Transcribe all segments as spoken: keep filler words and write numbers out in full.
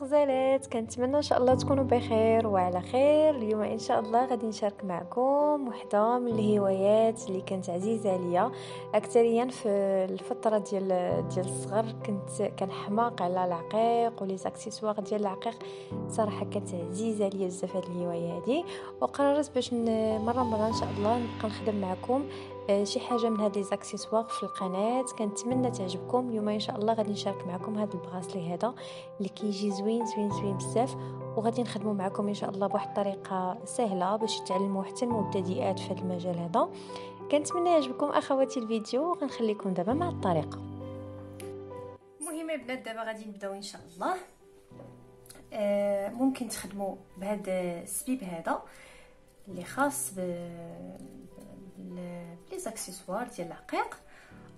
غزالات، كنتمنى ان شاء الله تكونوا بخير وعلى خير. اليوم ان شاء الله غادي نشارك معكم وحده من الهوايات اللي كانت عزيزه عليا اكثريا في الفتره ديال ديال الصغر. كنت كنحماق على العقيق ولي زاكسيسوار ديال العقيق، صراحه كانت عزيزه عليا بزاف هذه الهوايه هذه، وقررت باش مره مره ان شاء الله نبقى نخدم معكم شي حاجه من هاد لي زاكسيسوار في القناه. كنتمنى تعجبكم. اليوم ان شاء الله غادي نشارك معكم هذا البراسلي هذا اللي كيجي زوين زوين زوين بزاف، وغادي نخدموا معكم ان شاء الله بواحد الطريقه سهله باش تعلموا حتى المبتدئات في هذا المجال هذا. كنتمنى يعجبكم اخواتي الفيديو، وغنخليكم دابا مع الطريقه. المهم يا بنات دابا غادي نبداو ان شاء الله. آه ممكن تخدموا بهذا السبيب هذا اللي خاص ب لي زاكسيسوار ديال العقيق،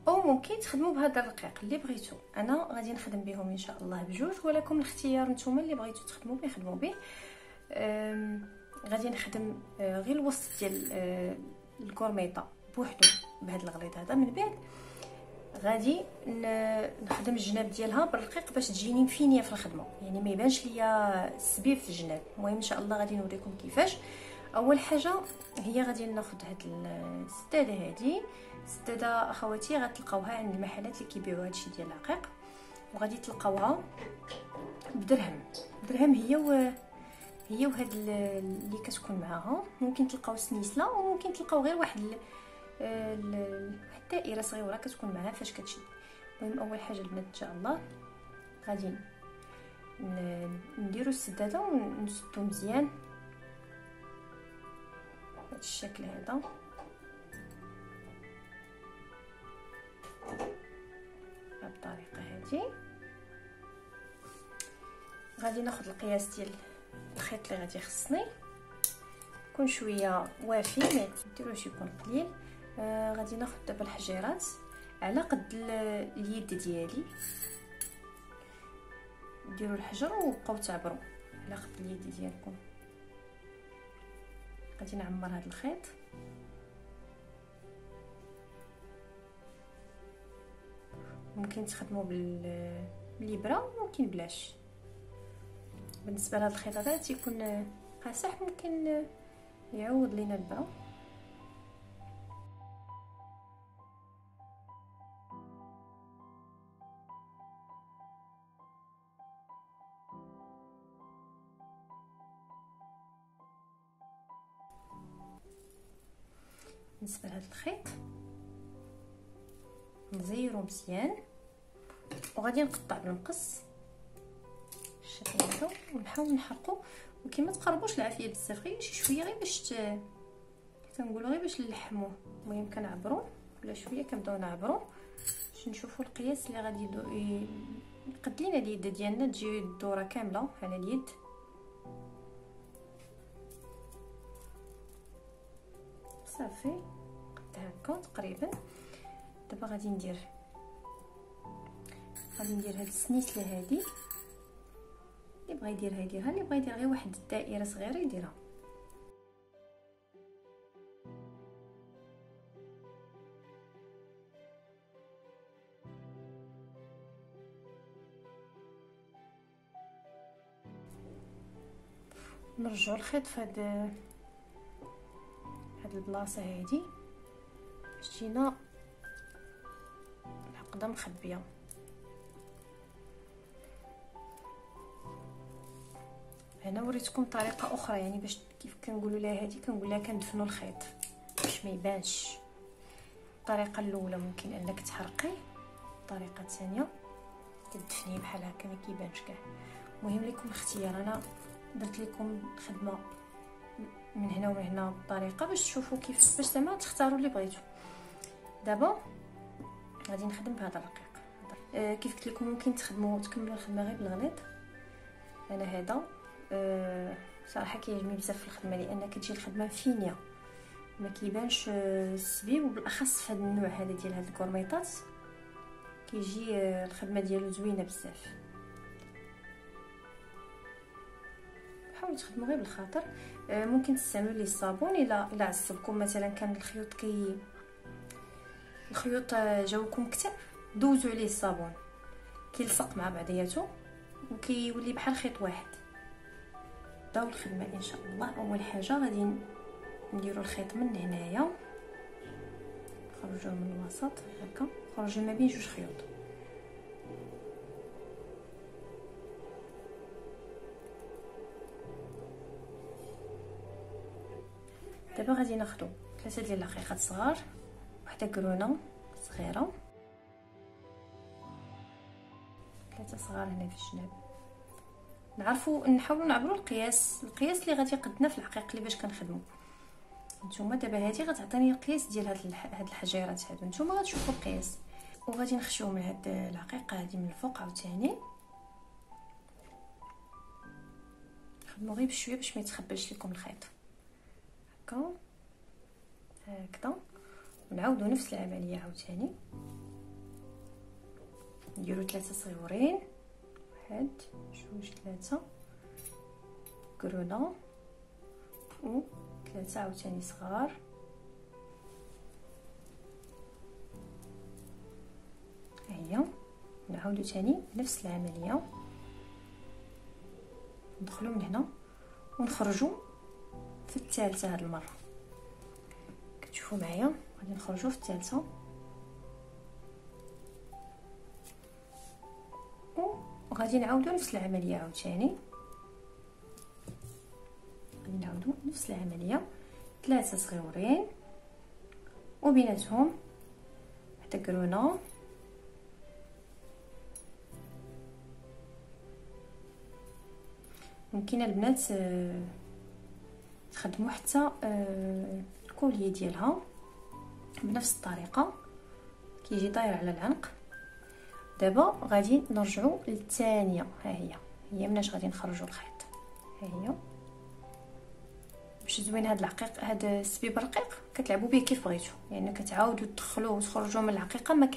او ممكن تخدموا بهذا الرقيق اللي بغيتو. انا غادي نخدم بهم ان شاء الله بجوج، ولكم الاختيار نتوما اللي بغيتو تخدموا به خدموا به. غادي نخدم غير الوسط ديال الكورميطه بوحدو بهذا الغليظ هذا، من بعد غادي نخدم الجناب ديالها بالرقيق باش تجيني مفينيه في الخدمه، يعني ما يبانش ليا السبيب في الجناب. المهم ان شاء الله غادي نوريكم كيفاش. اول حاجه هي غادي ناخذ هاد السداده هادي. السداده اخواتي غتلقاوها عند المحلات اللي كيبيعوا هادشي ديال العقيق، وغادي تلقاوها بدرهم درهم هي و هي وهاد اللي كتكون معاها. ممكن تلقاو سنيسله، وممكن تلقاو غير واحد ال... ال... واحد دائره صغيره كتكون معاها فاش كتشد. المهم اول حاجه البنات ان شاء الله غادي نديروا السداده ونسدو مزيان الشكل هذا. بالطريقه هذه غادي ناخذ القياس ديال الخيط اللي غادي يخصني، يكون شويه وافي ما ديروش يكون قليل. آه غادي ناخذ دابا الحجيرات على قد اليد ديالي، ديروا الحجر وبقاو تعبروا على قد اليد ديالكم. غادي نعمر هذا الخيط ممكن تخدموا بالابره ممكن بلاش. بالنسبه لهذا الخيط هذا تيكون قاصح ممكن يعوض لينا البره. بالنسبه لهذا الخيط نزيرو مزيان، وغادي نقطع بالمقص الشكل هذا ونحاول نحرقو. وكما تقربوش العافيه بزاف، غير شي شويه غير باش ت... كنقولوا غير باش نلحموه. المهم كنعبروا ولا شويه كنبداو نعبروا باش نشوفوا القياس اللي غادي يقد لينا اليد ديالنا تجي الدوره كامله على اليد. صافي قد هكا تقريبا. دابا غادي ندير غادي ندير هاد السنيسله هادي، اللي بغا يديرها يديرها، اللي بغا يدير غير واحد الدائره صغيره يديرها. نرجعوا الخيط فهاد البلاصه هادي باش تجينا العقده مخبيه. هنا وريتكم طريقه اخرى، يعني باش كيف كنقولوا لها هادي كنقول لها كندفنوا الخيط باش ما يبانش. الطريقه الاولى ممكن انك تحرقيه، الطريقه الثانيه كتدفنيه بحال هكا ما كيبانش كاع. المهم ليكم الاختيار. انا درت لكم الخدمه من هنا ومن هنا بالطريقه باش تشوفوا كيف باش زعما تختاروا اللي بغيتو. دابا غادي نخدم بهذا الرقيق. آه كيف قلت لكم ممكن تخدموا تكملوا الخدمه غير بالغليظ. انا هذا آه صراحه كيعجبني بزاف في الخدمه، لان كتجي الخدمه فينيه ما كيبانش السبيب، وبالاخص في هذا النوع هذا ديال هاد الكورميطات كيجي الخدمه ديالو زوينه بزاف. حاولوا تخدموا غير بالخاطر. ممكن تستعملوا لي الصابون الا الا عصبكم مثلا، كان الخيوط كي الخيوط جاوكم كتاب، دوزوا عليه الصابون كيلصق مع بعضياته وكيولي بحال خيط واحد. بداو الخدمه ان شاء الله. اول حاجه غادي نديرو الخيط من هنايا، نخرجوه من الوسط هكا، نخرجوا ما بين جوج خيوط. دابا غادي ناخذ ثلاثه ديال الخيخات صغار، وحده كرونه صغيره، ثلاثه صغار هنا في الجناب. نعرفوا نحاولوا نعبروا القياس القياس اللي غادي يقدنا في العقيق اللي باش كنخدموا. نتوما دابا هذه غتعطيني القياس ديال هاد هاد الحجيرات هادو، نتوما غتشوفوا القياس. وغادي نخشيو من هاد العقيق هادي من الفوق عاوتاني، نخدموا غير بشويه باش ما يتخبلش لكم الخيط هكا هكذا. ونعاودوا نفس العمليه عاوتاني، نديروا ثلاثه صغيورين، واحد جوج ثلاثه كرونه، و ثلاثه عاوتاني صغار، ها هي. نعاودوا ثاني نفس العمليه، ندخلوا من هنا ونخرجوا في الثالثه. هاد المره كتشوفوا معايا غادي نخرجوا في الثالثه وغادي نعاودوا نفس العمليه عاوتاني، غادي نعاودوا نفس العمليه، ثلاثه صغيورين وبيناتهم حتى كرونه ممكن البنات تخدموا حتى الكوليه ديالها بنفس الطريقه، كيجي طاير على العنق. دابا غادي نرجعوا للثانيه، ها هي هي مناش غادي نخرجوا الخيط، ها هي. باش زوين هاد العقيق، هاد السبيب رقيق كتلعبوا به كيف بغيتو، يعني كتعاودوا تدخلوه وتخرجوه من العقيقه، ما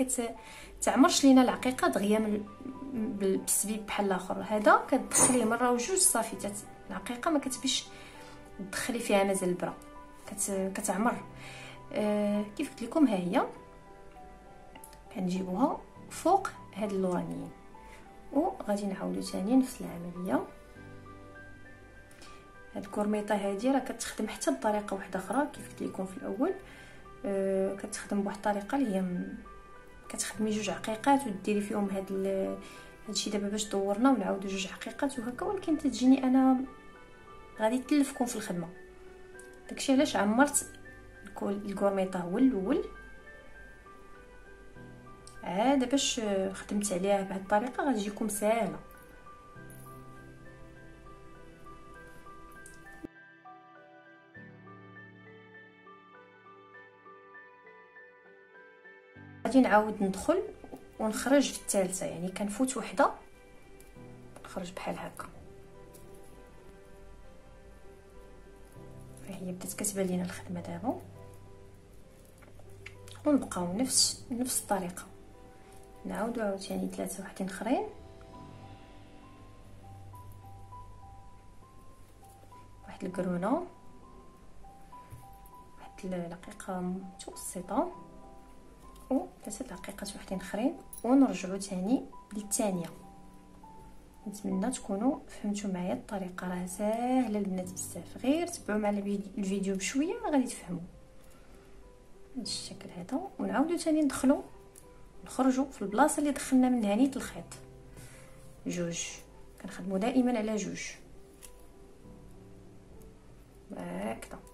كتعمرش لينا العقيقه دغيا من بالسبيب بحال الاخر. هذا كتدخليه مره وجوج صافي، تات العقيقه ما كتبيش تدخلي فيها مازال البره كتعمر. أه كيف قلت لكم، ها هي غنجيبوها فوق هاد اللورانيين، وغادي نعاودو ثاني نفس العمليه. هاد الكورميطه هادي راه كتخدم حتى بطريقه واحده اخرى كيف قلت لكم في الاول. أه كتخدم بواحد الطريقه اللي هي كتخدمي جوج عقيقات وديري فيهم هاد هادشي. دابا باش دورنا ونعاودو جوج عقيقات وهكا، ولكن تتجيني انا غادي تلفكم في الخدمه. داكشي علاش عمرت الكورميطه هو الاول، عاد باش خدمت عليها بهاد الطريقه غتجيكم ساهله. غادي نعاود ندخل ونخرج في الثالثه، يعني كنفوت وحده نخرج بحال هكا. هي بدات كتبان لينا الخدمه دابا، ونبقاو نفس نفس الطريقه. نعاودو عاوتاني ثلاثه وحدين اخرين، واحد الكرونه، واحد العقيقه متوسطه، و ثلاثه العقيقات وحدين اخرين، ونرجعو ثاني للثانيه. نتمنى تكونوا فهمتوا معايا الطريقه، راه ساهله البنات بزاف، غير تبعوا مع الفيديو بشويه غادي تفهموا بهذا الشكل هذا. ونعاودوا ثاني ندخلوا نخرجوا في البلاصه اللي دخلنا من هانيه الخيط، جوج كنخدموا دائما على جوج هكذا.